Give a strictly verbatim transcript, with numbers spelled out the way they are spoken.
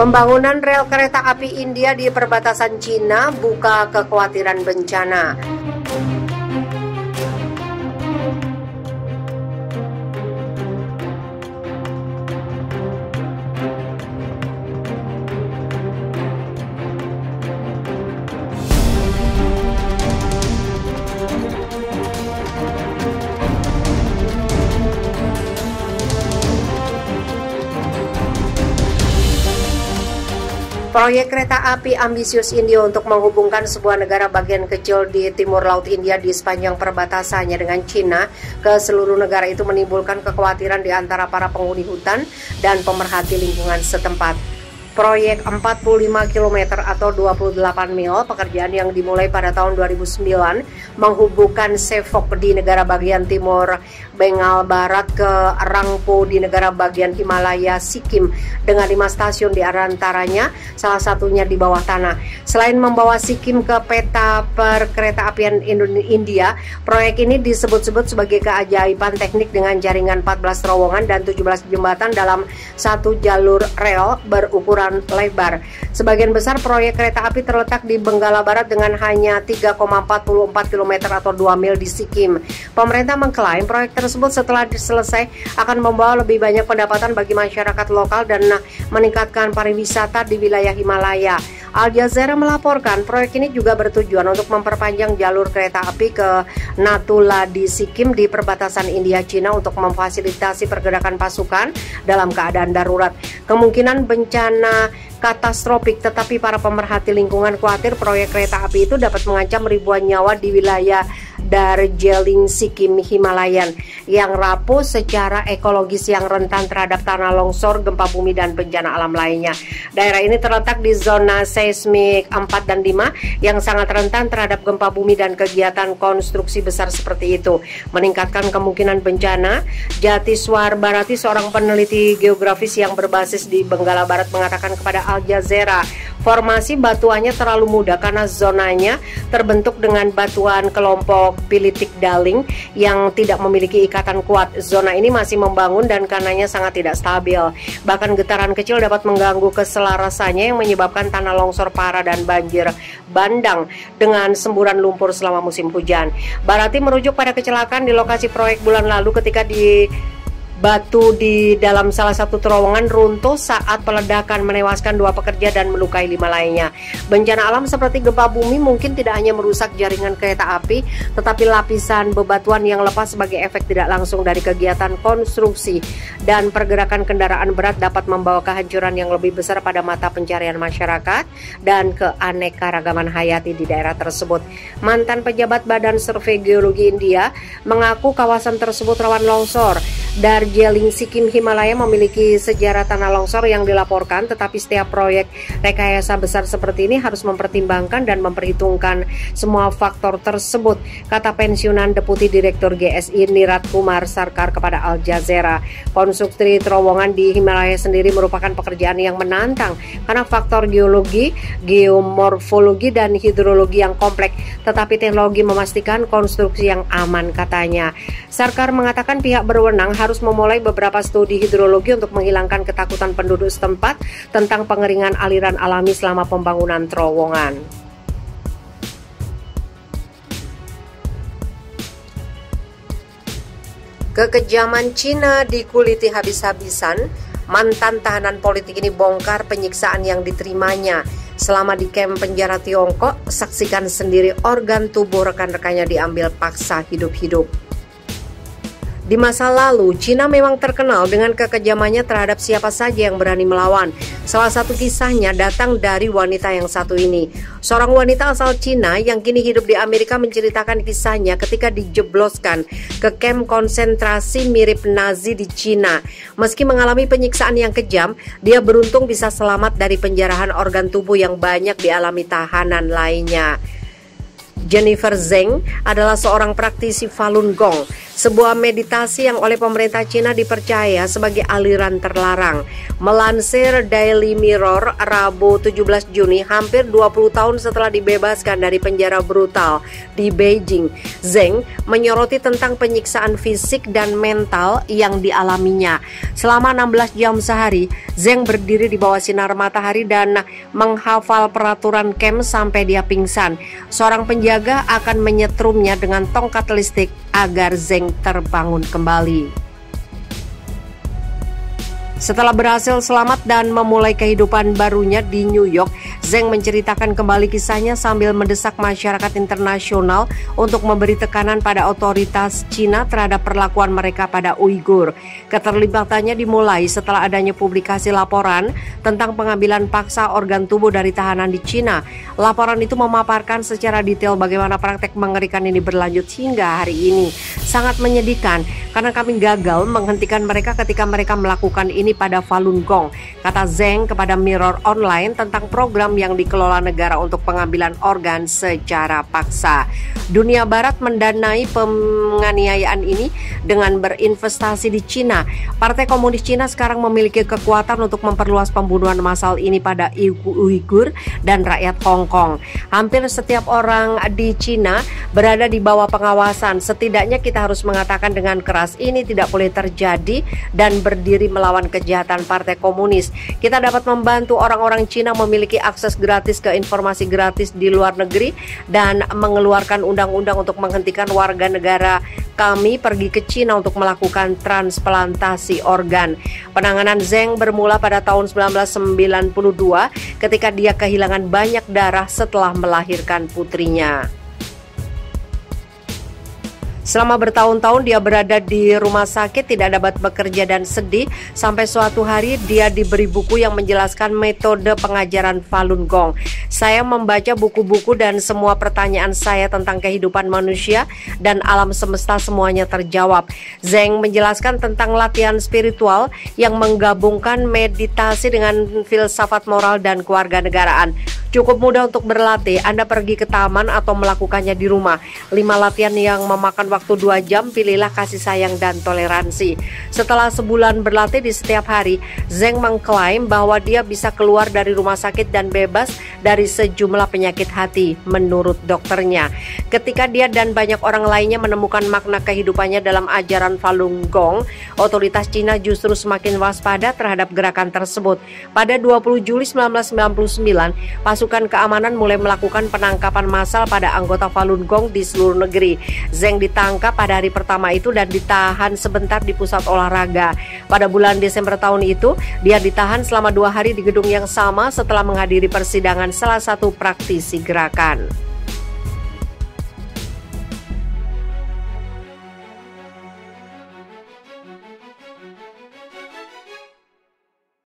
Pembangunan rel kereta api India di perbatasan Cina buka kekhawatiran bencana. Proyek kereta api ambisius India untuk menghubungkan sebuah negara bagian kecil di timur laut India di sepanjang perbatasannya dengan China ke seluruh negara itu menimbulkan kekhawatiran di antara para penghuni hutan dan pemerhati lingkungan setempat. Proyek empat puluh lima kilometer atau dua puluh delapan mil, pekerjaan yang dimulai pada tahun dua ribu sembilan, menghubungkan Sevoke di negara bagian timur Benggala Barat ke Rangpo di negara bagian Himalaya Sikim dengan lima stasiun di antaranya, salah satunya di bawah tanah. Selain membawa Sikim ke peta perkeretaapian India, proyek ini disebut-sebut sebagai keajaiban teknik dengan jaringan empat belas terowongan dan tujuh belas jembatan dalam satu jalur rel berukuran lebar. Sebagian besar proyek kereta api terletak di Benggala Barat dengan hanya tiga koma empat puluh empat kilometer atau dua mil di Sikim. Pemerintah mengklaim proyek tersebut setelah selesai akan membawa lebih banyak pendapatan bagi masyarakat lokal dan meningkatkan pariwisata di wilayah Himalaya. Al Jazeera melaporkan proyek ini juga bertujuan untuk memperpanjang jalur kereta api ke Natula di Sikim di perbatasan India-Cina untuk memfasilitasi pergerakan pasukan dalam keadaan darurat. Kemungkinan bencana katastrofik, tetapi para pemerhati lingkungan khawatir proyek kereta api itu dapat mengancam ribuan nyawa di wilayah Darjeling, Sikim, Himalayan yang rapuh secara ekologis yang rentan terhadap tanah longsor, gempa bumi, dan bencana alam lainnya. Daerah ini terletak di zona seismik empat dan lima yang sangat rentan terhadap gempa bumi dan kegiatan konstruksi besar seperti itu. Meningkatkan kemungkinan bencana, Jatiswar Barati, seorang peneliti geografis yang berbasis di Benggala Barat, mengatakan kepada Al Jazeera, formasi batuannya terlalu muda karena zonanya terbentuk dengan batuan kelompok pilitik daling yang tidak memiliki ikatan kuat. Zona ini masih membangun dan kanannya sangat tidak stabil. Bahkan getaran kecil dapat mengganggu keselarasannya yang menyebabkan tanah longsor parah dan banjir bandang dengan semburan lumpur selama musim hujan. Barati merujuk pada kecelakaan di lokasi proyek bulan lalu ketika di batu di dalam salah satu terowongan runtuh saat peledakan menewaskan dua pekerja dan melukai lima lainnya. Bencana alam seperti gempa bumi mungkin tidak hanya merusak jaringan kereta api, tetapi lapisan bebatuan yang lepas sebagai efek tidak langsung dari kegiatan konstruksi dan pergerakan kendaraan berat dapat membawa kehancuran yang lebih besar pada mata pencarian masyarakat dan keanekaragaman hayati di daerah tersebut. Mantan pejabat Badan Survei Geologi India mengaku kawasan tersebut rawan longsor. Darjeling, Sikim, Himalaya memiliki sejarah tanah longsor yang dilaporkan, tetapi setiap proyek rekayasa besar seperti ini harus mempertimbangkan dan memperhitungkan semua faktor tersebut, kata pensiunan Deputi Direktur G S I Nirad Kumar Sarkar kepada Al Jazeera. Konstruksi terowongan di Himalaya sendiri merupakan pekerjaan yang menantang karena faktor geologi, geomorfologi, dan hidrologi yang kompleks, tetapi teknologi memastikan konstruksi yang aman, katanya. Sarkar mengatakan pihak berwenang harus memulai beberapa studi hidrologi untuk menghilangkan ketakutan penduduk setempat tentang pengeringan aliran alami selama pembangunan terowongan. Kekejaman Cina dikuliti habis-habisan. Mantan tahanan politik ini bongkar penyiksaan yang diterimanya selama di kamp penjara Tiongkok. Saksikan sendiri, organ tubuh rekan-rekannya diambil paksa hidup-hidup. Di masa lalu, Cina memang terkenal dengan kekejamannya terhadap siapa saja yang berani melawan. Salah satu kisahnya datang dari wanita yang satu ini. Seorang wanita asal Cina yang kini hidup di Amerika menceritakan kisahnya ketika dijebloskan ke kamp konsentrasi mirip Nazi di Cina. Meski mengalami penyiksaan yang kejam, dia beruntung bisa selamat dari penjarahan organ tubuh yang banyak dialami tahanan lainnya. Jennifer Zeng adalah seorang praktisi Falun Gong. sebuah meditasi yang oleh pemerintah Cina dipercaya sebagai aliran terlarang. Melansir Daily Mirror, Rabu tujuh belas Juni, hampir dua puluh tahun setelah dibebaskan dari penjara brutal di Beijing, Zeng menyoroti tentang penyiksaan fisik dan mental yang dialaminya. Selama enam belas jam sehari, Zeng berdiri di bawah sinar matahari dan menghafal peraturan camp sampai dia pingsan. Seorang penjaga akan menyetrumnya dengan tongkat listrik agar Zeng terbangun kembali. Setelah berhasil selamat dan memulai kehidupan barunya di New York, Zeng menceritakan kembali kisahnya sambil mendesak masyarakat internasional untuk memberi tekanan pada otoritas Cina terhadap perlakuan mereka pada Uyghur. Keterlibatannya dimulai setelah adanya publikasi laporan tentang pengambilan paksa organ tubuh dari tahanan di Cina. Laporan itu memaparkan secara detail bagaimana praktek mengerikan ini berlanjut hingga hari ini. Sangat menyedihkan karena kami gagal menghentikan mereka ketika mereka melakukan ini pada Falun Gong, kata Zeng kepada Mirror Online tentang program yang dikelola negara untuk pengambilan organ secara paksa. Dunia Barat mendanai penganiayaan ini dengan berinvestasi di Cina. Partai Komunis Cina sekarang memiliki kekuatan untuk memperluas pembunuhan massal ini pada Uyghur dan rakyat Hong Kong. Hampir setiap orang di Cina berada di bawah pengawasan. Setidaknya kita harus mengatakan dengan keras, ini tidak boleh terjadi dan berdiri melawan kejahatan Partai Komunis. Kita dapat membantu orang-orang Cina memiliki akses gratis ke informasi gratis di luar negeri dan mengeluarkan undang-undang untuk menghentikan warga negara kami pergi ke Cina untuk melakukan transplantasi organ. Penanganan Zeng bermula pada tahun seribu sembilan ratus sembilan puluh dua ketika dia kehilangan banyak darah setelah melahirkan putrinya. Selama bertahun-tahun dia berada di rumah sakit, tidak dapat bekerja dan sedih, sampai suatu hari dia diberi buku yang menjelaskan metode pengajaran Falun Gong. Saya membaca buku-buku dan semua pertanyaan saya tentang kehidupan manusia dan alam semesta semuanya terjawab. Zeng menjelaskan tentang latihan spiritual yang menggabungkan meditasi dengan filsafat moral dan kewarganegaraan. Cukup mudah untuk berlatih, Anda pergi ke taman atau melakukannya di rumah. Lima latihan yang memakan waktu dua jam, pilihlah kasih sayang dan toleransi. Setelah sebulan berlatih di setiap hari, Zeng mengklaim bahwa dia bisa keluar dari rumah sakit dan bebas dari sejumlah penyakit hati, menurut dokternya. Ketika dia dan banyak orang lainnya menemukan makna kehidupannya dalam ajaran Falun Gong, otoritas Cina justru semakin waspada terhadap gerakan tersebut. Pada dua puluh Juli seribu sembilan ratus sembilan puluh sembilan, pas Pasukan keamanan mulai melakukan penangkapan massal pada anggota Falun Gong di seluruh negeri. Zeng ditangkap pada hari pertama itu dan ditahan sebentar di pusat olahraga. Pada bulan Desember tahun itu, dia ditahan selama dua hari di gedung yang sama setelah menghadiri persidangan salah satu praktisi gerakan.